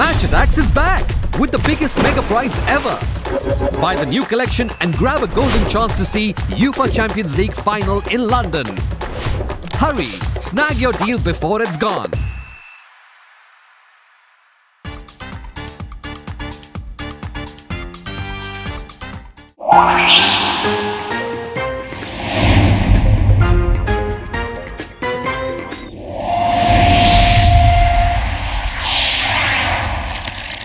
Match Attax is back with the biggest mega prize ever. Buy the new collection and grab a golden chance to see UEFA Champions League final in London. Hurry, snag your deal before it's gone.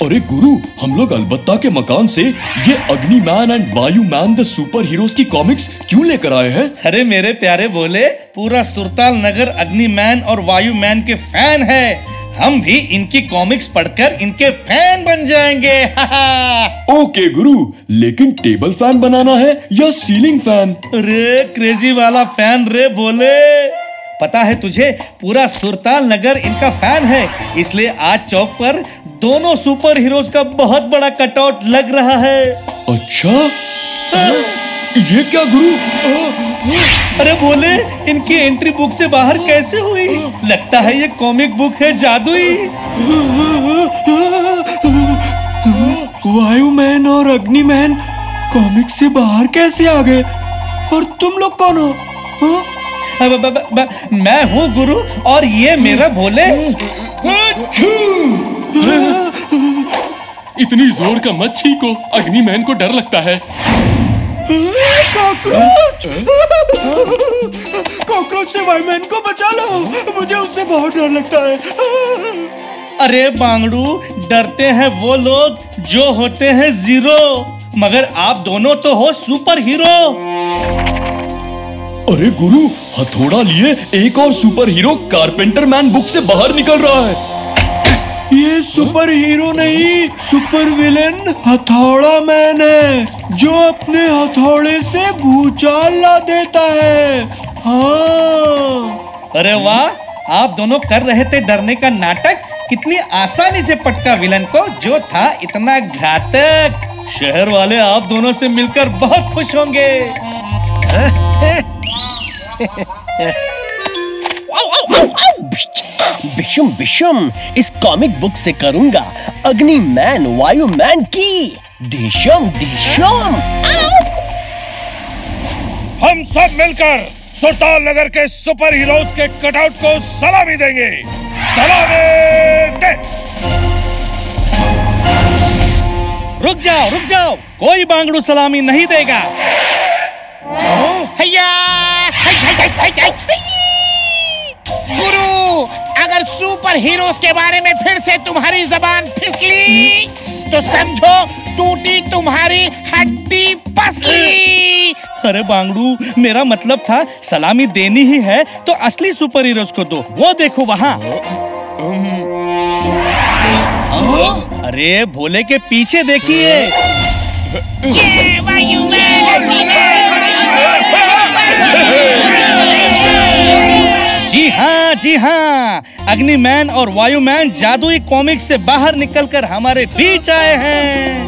अरे गुरु, हम लोग अलबत्ता के मकान से ये Agniman and Vayuman the super heroes की comics क्यों लेकर आए हैं? अरे मेरे प्यारे बोले, पूरा सुरताल नगर अग्निमैन और वायुमैन के फैन है। हम भी इनकी कॉमिक्स पढ़कर इनके फैन बन जाएंगे। ओके गुरु, लेकिन टेबल फैन बनाना है या सीलिंग फैन? अरे क्रेजी वाला फैन रे बोले, पता है तुझे पूरा सुरताल नगर इनका फैन है, इसलिए आज चौक पर दोनों सुपर हीरोज का बहुत बड़ा कटआउट लग रहा है। अच्छा ये क्या गुरु? अरे बोले, इनकी एंट्री बुक से बाहर कैसे हुई? लगता है ये कॉमिक बुक है जादुई। वायुमैन और अग्निमैन कॉमिक से बाहर कैसे आ गए, और तुम लोग कौन हो? मैं हूँ गुरु और ये मेरा भोले। इतनी जोर का मत छींको, अग्निमैन को डर लगता है। कॉकरोच, कॉकरोच से वायुमैन को बचा लो, मुझे उससे बहुत डर लगता है। अरे बांगड़ू, डरते हैं वो लोग जो होते हैं जीरो, मगर आप दोनों तो हो सुपर हीरो। अरे गुरु, हथौड़ा लिए एक और super hero carpenter man book से बाहर निकल रहा है। ये सुपर हीरो नहीं, सुपर विलेन हथौड़ा मैन है, जो अपने हथौड़े से भूचाल ला देता है। हाँ। अरे वाह, आप दोनों कर रहे थे डरने का नाटक, कितनी आसानी से पटका विलेन को जो था इतना घातक। शहर वाले आप दोनों से मिलकर बहुत खुश होंगे। बिशुम बिशुम, इस कॉमिक बुक से करूंगा अग्निमैन वायुमैन की दिशम दिशम। हम सब मिलकर सुरताल नगर के सुपर हीरोज के कटआउट को सलामी देंगे। सलामी दे। रुक जाओ रुक जाओ, कोई बांगड़ू सलामी नहीं देगा। गुरु, अगर सुपर हीरोज के बारे में फिर से तुम्हारी जबान फिसली तो समझो टूटी तुम्हारी हड्डी पसली। अरे बांगड़ू, मेरा मतलब था सलामी देनी ही है तो असली सुपर हीरोज को दो, वो देखो वहाँ। अरे भोले के पीछे देखिए। ये जी हाँ, अग्निमैन और वायुमैन जादुई कॉमिक से बाहर निकलकर हमारे बीच आए हैं।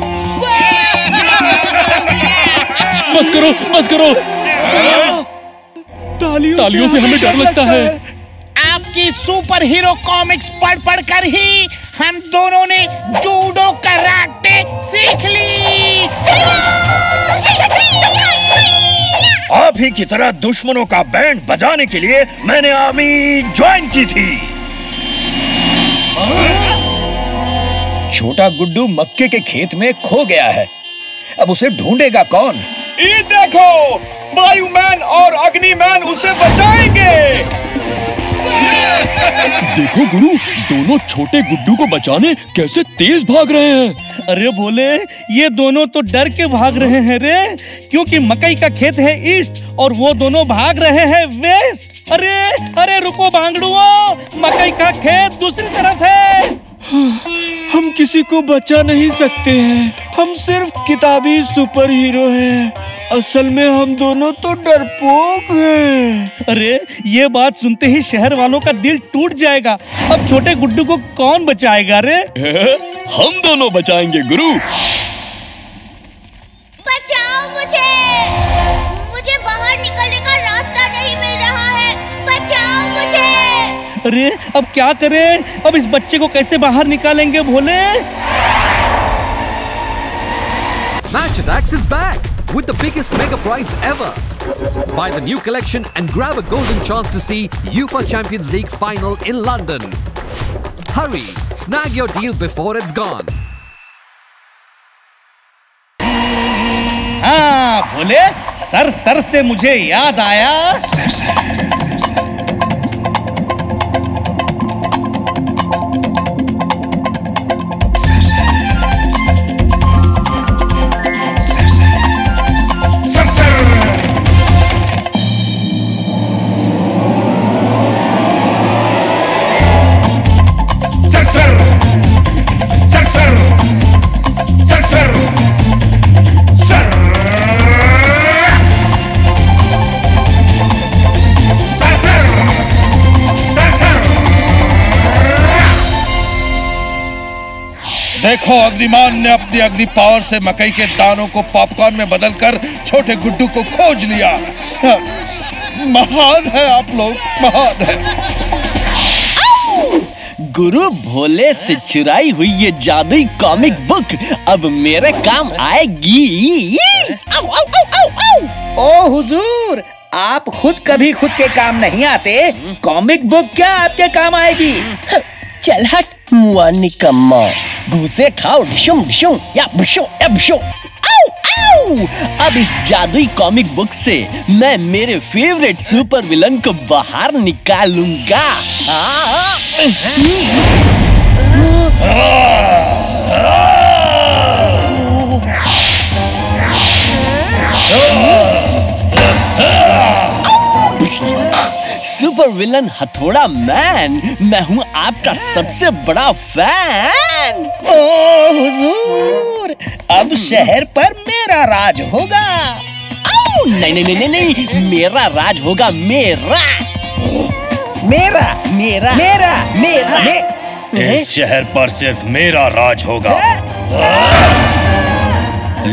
बस करो बस करो, तालियों से हमें डर लगता है। आपकी सुपर हीरो कॉमिक्स पढ़ पढ़ कर ही हम दोनों ने जूडो कराटे सीख ली। आप ही की तरह दुश्मनों का बैंड बजाने के लिए मैंने आर्मी ज्वाइन की थी। छोटा गुड्डू मक्के के खेत में खो गया है, अब उसे ढूंढेगा कौन? ये देखो, वायुमैन और अग्निमैन उसे बचाएंगे। देखो गुरु, दोनों छोटे गुड्डू को बचाने कैसे तेज भाग रहे हैं। अरे भोले, ये दोनों तो डर के भाग रहे हैं रे, क्योंकि मकई का खेत है ईस्ट और वो दोनों भाग रहे हैं वेस्ट। अरे अरे रुको बांगड़ुओं, मकई का खेत दूसरी तरफ है। हम किसी को बचा नहीं सकते हैं, हम सिर्फ किताबी सुपर हीरो हैं। असल में हम दोनों तो डरपोक हैं। अरे ये बात सुनते ही शहर वालों का दिल टूट जाएगा। अब छोटे गुड्डू को कौन बचाएगा रे? हम दोनों बचाएंगे गुरु। बचाओ मुझे, मुझे बाहर निकलने का रास्ता नहीं मिल रहा है, बचाओ मुझे। अरे अब क्या करें, अब इस बच्चे को कैसे बाहर निकालेंगे भोले। Match Attax is back with the biggest mega prize ever. Buy the new collection and grab a golden chance to see UEFA Champions League final in London. Hurry, snag your deal before it's gone. हाँ भोले, sir sir से मुझे याद आया। Sir sir देखो, अग्निमैन ने अपनी अग्नि power से मकई के दानों को पॉपकॉर्न में बदलकर छोटे गुड्डू को खोज लिया। महान है आप लोग, महान है। गुरु भोले से चुराई हुई ये जादुई कॉमिक बुक अब मेरे काम आएगी। आव, आव, आव, आव, आव। ओ हुजूर, आप खुद कभी खुद के काम नहीं आते, कॉमिक बुक क्या आपके काम आएगी। चल हट मुआ निकम्मा, घूसे खाओ डिशुम डिशुम या बिशो या बिशो। आउ आउ, अब इस जादुई कॉमिक बुक से मैं मेरे फेवरेट सुपर विलन को बाहर निकालूंगा। सुपर विलन हथौड़ा मैन, मैं हूँ आपका सबसे बड़ा फैन। ओ हुजूर, अब शहर पर मेरा राज होगा। नहीं नहीं नहीं नहीं, मेरा राज होगा, मेरा मेरा मेरा मेरा मेरा। इस शहर पर सिर्फ मेरा राज होगा।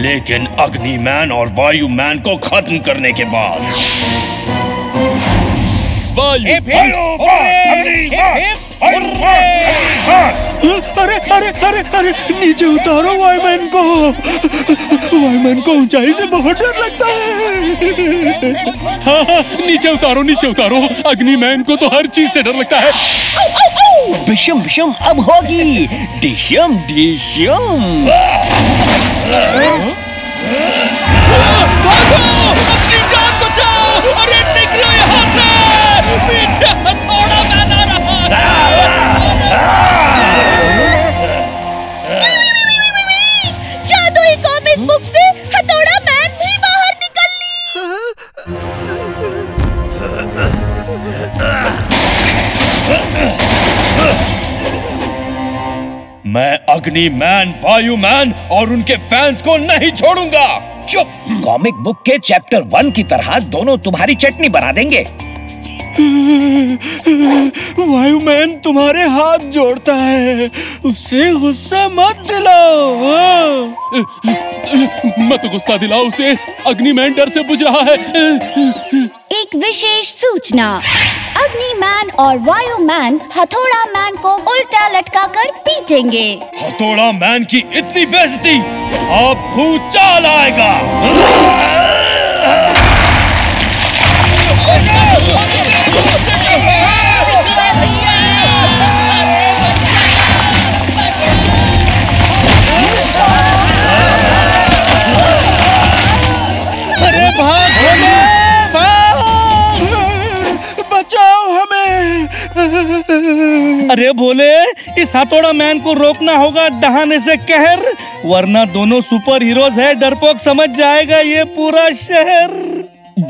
लेकिन अग्निमैन और वायुमैन को खत्म करने के बाद। अरे अरे अरे अरे, नीचे उतारो वायुमैन को। वायुमैन को ऊंचाई से बहुत डर लगता है। हाँ, नीचे उतारो, नीचे उतारो। अग्निमैन को तो हर चीज से डर लगता है। भिशम भिशम अब होगी, ढिशम ढिशम। अपनी जान बचाओ, अरे निकलो यहाँ से। पीछे हथौड़ा मैन आ रहा है। जादुई कॉमिक बुक से हथौड़ा मैन भी बाहर निकल ली। मैं अग्निमैन, वायुमैन और उनके फैंस को नहीं छोड़ूंगा। चुप, कॉमिक बुक के चैप्टर 1 की तरह दोनों तुम्हारी चटनी बना देंगे। वायुमैन तुम्हारे हाथ जोड़ता है, उसे गुस्सा मत दिलाओ। मत गुस्सा दिलाओ उसे, अग्निमैन डर से बुझ रहा है। एक विशेष सूचना, अग्निमैन और वायुमैन हथौड़ा मैन को उल्टा लटका कर पीटेंगे। हथौड़ा मैन की इतनी बेइज्जती, अब भूचाल आएगा। अरे भाग भोले, भाग, बचाओ हमें। अरे भोले, इस हथौड़ा मैन को रोकना होगा दहाने से कहर, वरना दोनों सुपर हीरोज है, डरपोक समझ जाएगा ये पूरा शहर।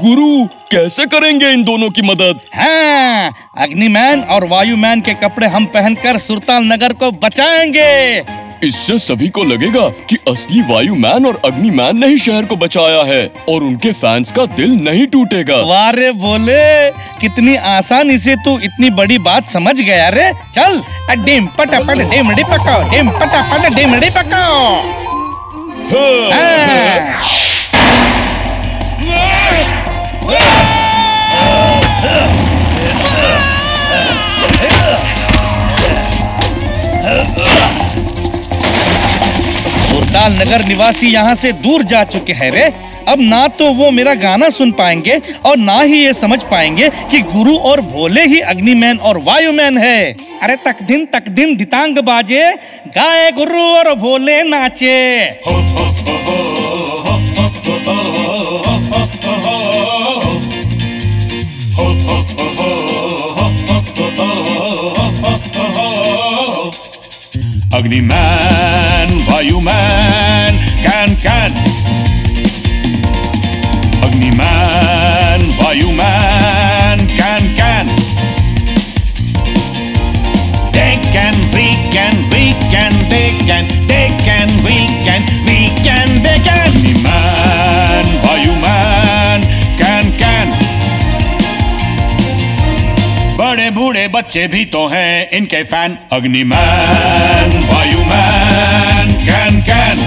गुरु, कैसे करेंगे इन दोनों की मदद? हाँ, अग्निमैन और वायुमैन के कपड़े हम पहनकर सुरताल नगर को बचाएंगे। इससे सभी को लगेगा कि असली वायुमैन और अग्निमैन ने ही शहर को बचाया है और उनके फैंस का दिल नहीं टूटेगा। वाह रे भोले, कितनी आसानी से तू इतनी बड़ी बात समझ गया रे। चल डिम पटापट डेमड़ी पकाओ, डिम पटापट डेमड़ी पकाओ। Hey! सुरताल नगर निवासी यहाँ से दूर जा चुके हैं रे। अब ना तो वो मेरा गाना सुन पाएंगे और ना ही ये समझ पाएंगे कि गुरु और भोले ही अग्निमैन और वायुमैन है। अरे तक दिन दितांग बाजे, गाए गुरु और भोले नाचे। Agniman Vayuman can can, Agniman Vayuman can can. They can. Agnimän Vayuman can can. बड़े बूढ़े बच्चे भी तो हैं इनके fan. Agniman Vayuman can can,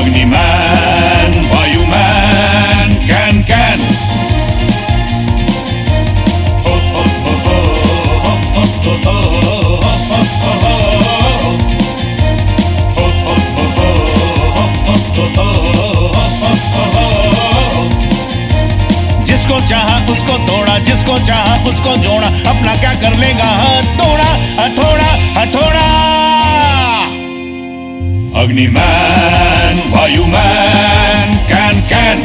Agniman Vayuman can can. जिसको चाहा उसको तोड़ा, जिसको चाहा उसको जोड़ा, अपना क्या कर लेगा हथौड़ा, हथौड़ा, हथौड़ा। Agniman Vayuman can can,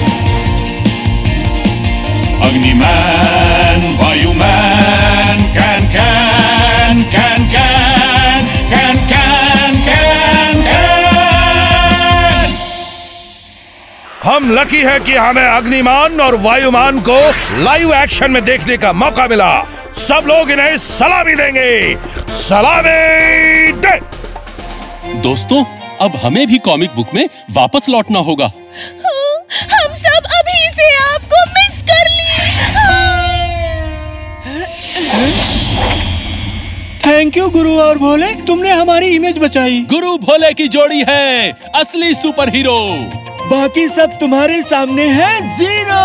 Agniman Vayuman can can can can can can can can. हम लकी है कि हमें अग्निमान और वायुमान को लाइव एक्शन में देखने का मौका मिला। सब लोग इन्हें सलामी देंगे। सलामी दे। दोस्तों, अब हमें भी कॉमिक बुक में वापस लौटना होगा। हम सब अभी से आपको मिस कर लिए। थैंक यू गुरु और भोले, तुमने हमारी इमेज बचाई। गुरु भोले की जोड़ी है असली सुपर हीरो। बाकी सब तुम्हारे सामने है जीरो।